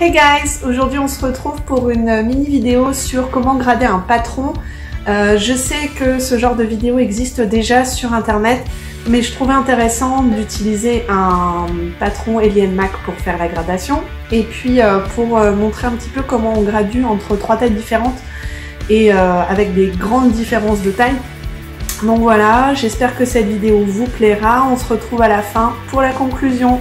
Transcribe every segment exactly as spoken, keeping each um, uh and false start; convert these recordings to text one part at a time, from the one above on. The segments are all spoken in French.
Hey guys, aujourd'hui on se retrouve pour une mini vidéo sur comment grader un patron. Euh, je sais que ce genre de vidéo existe déjà sur internet, mais je trouvais intéressant d'utiliser un patron Ellie and Mac pour faire la gradation et puis euh, pour euh, montrer un petit peu comment on gradue entre trois tailles différentes et euh, avec des grandes différences de taille. Donc voilà, j'espère que cette vidéo vous plaira. On se retrouve à la fin pour la conclusion.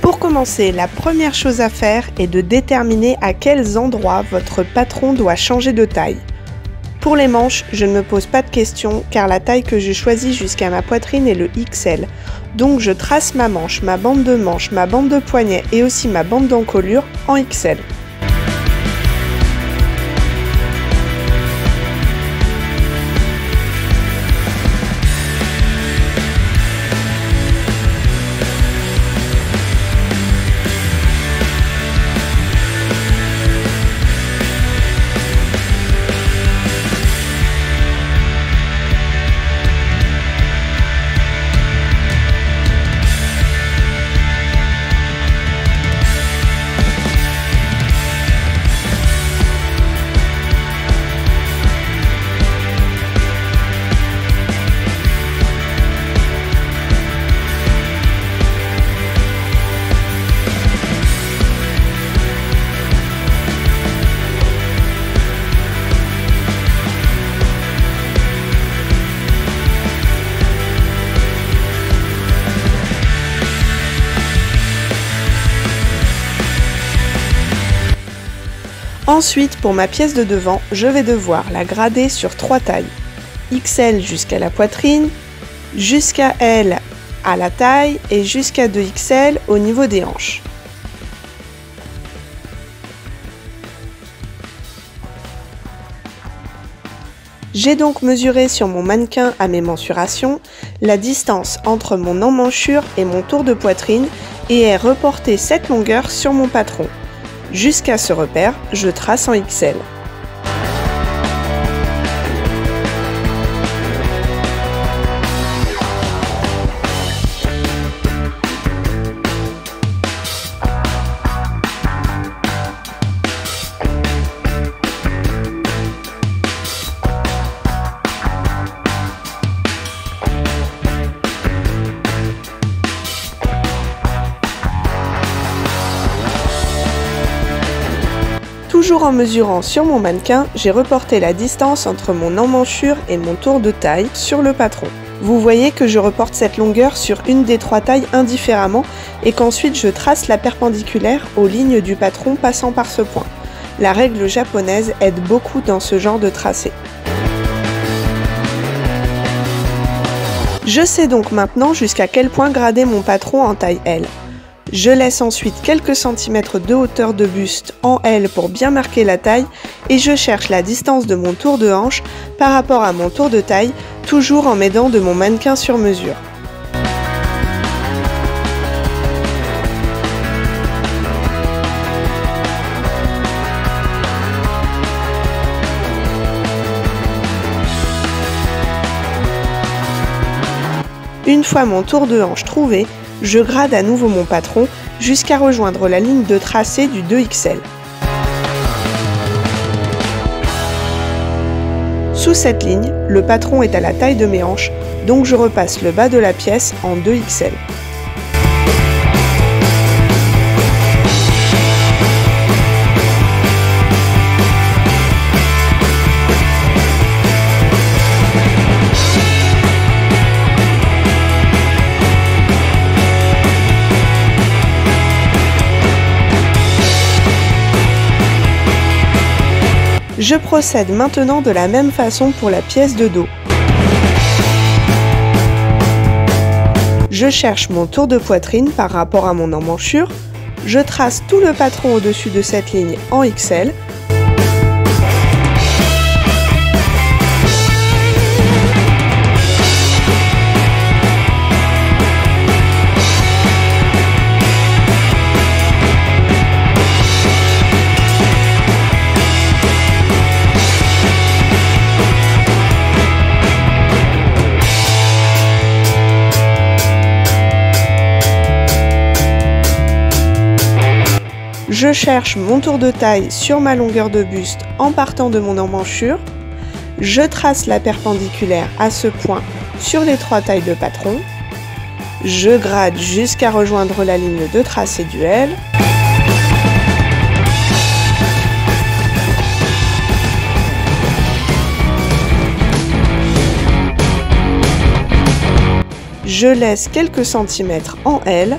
Pour commencer, la première chose à faire est de déterminer à quels endroits votre patron doit changer de taille. Pour les manches, je ne me pose pas de questions car la taille que j'ai choisie jusqu'à ma poitrine est le X L. Donc je trace ma manche, ma bande de manche, ma bande de poignet et aussi ma bande d'encolure en X L. Ensuite, pour ma pièce de devant, je vais devoir la grader sur trois tailles. X L jusqu'à la poitrine, jusqu'à L à la taille et jusqu'à deux X L au niveau des hanches. J'ai donc mesuré sur mon mannequin à mes mensurations la distance entre mon emmanchure et mon tour de poitrine et ai reporté cette longueur sur mon patron. Jusqu'à ce repère, je trace en X L. Toujours en mesurant sur mon mannequin, j'ai reporté la distance entre mon emmanchure et mon tour de taille sur le patron. Vous voyez que je reporte cette longueur sur une des trois tailles indifféremment et qu'ensuite je trace la perpendiculaire aux lignes du patron passant par ce point. La règle japonaise aide beaucoup dans ce genre de tracé. Je sais donc maintenant jusqu'à quel point grader mon patron en taille L. Je laisse ensuite quelques centimètres de hauteur de buste en L pour bien marquer la taille et je cherche la distance de mon tour de hanche par rapport à mon tour de taille, toujours en m'aidant de mon mannequin sur mesure. Une fois mon tour de hanche trouvé, je grade à nouveau mon patron jusqu'à rejoindre la ligne de tracé du deux X L. Sous cette ligne, le patron est à la taille de mes hanches, donc je repasse le bas de la pièce en deux X L. Je procède maintenant de la même façon pour la pièce de dos. Je cherche mon tour de poitrine par rapport à mon emmanchure. Je trace tout le patron au-dessus de cette ligne en X L. je cherche mon tour de taille sur ma longueur de buste en partant de mon emmanchure, je trace la perpendiculaire à ce point sur les trois tailles de patron, je grade jusqu'à rejoindre la ligne de tracé du L. Je laisse quelques centimètres en L.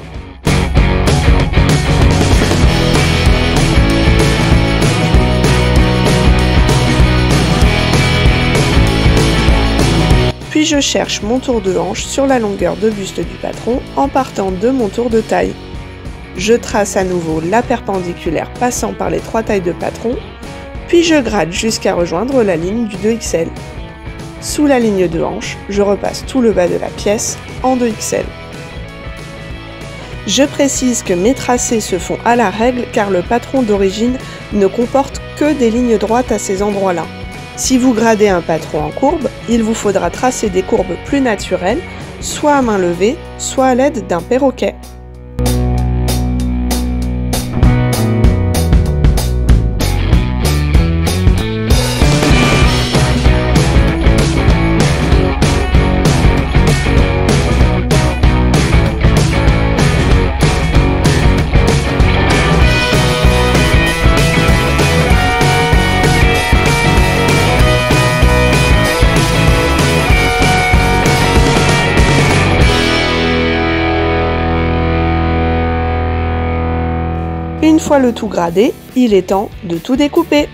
Puis je cherche mon tour de hanche sur la longueur de buste du patron en partant de mon tour de taille. Je trace à nouveau la perpendiculaire passant par les trois tailles de patron, puis je grade jusqu'à rejoindre la ligne du deux X L. Sous la ligne de hanche, je repasse tout le bas de la pièce en deux X L. Je précise que mes tracés se font à la règle car le patron d'origine ne comporte que des lignes droites à ces endroits-là. Si vous gradez un patron en courbe, il vous faudra tracer des courbes plus naturelles, soit à main levée, soit à l'aide d'un perroquet. Une fois le tout gradé, il est temps de tout découper.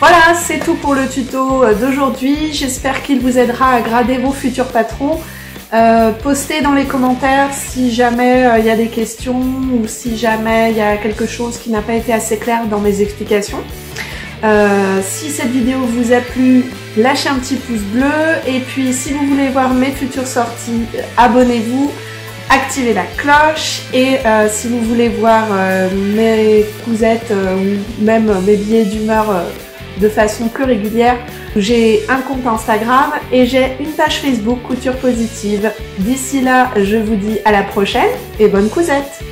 Voilà, c'est tout pour le tuto d'aujourd'hui. J'espère qu'il vous aidera à grader vos futurs patrons. Euh, postez dans les commentaires si jamais il euh, y a des questions ou si jamais il y a quelque chose qui n'a pas été assez clair dans mes explications. Euh, si cette vidéo vous a plu, lâchez un petit pouce bleu. Et puis si vous voulez voir mes futures sorties, abonnez-vous, activez la cloche. Et euh, si vous voulez voir euh, mes cousettes euh, ou même euh, mes billets d'humeur euh, de façon plus régulière, j'ai un compte Instagram et j'ai une page Facebook Couture Positive. D'ici là, je vous dis à la prochaine et bonne cousette!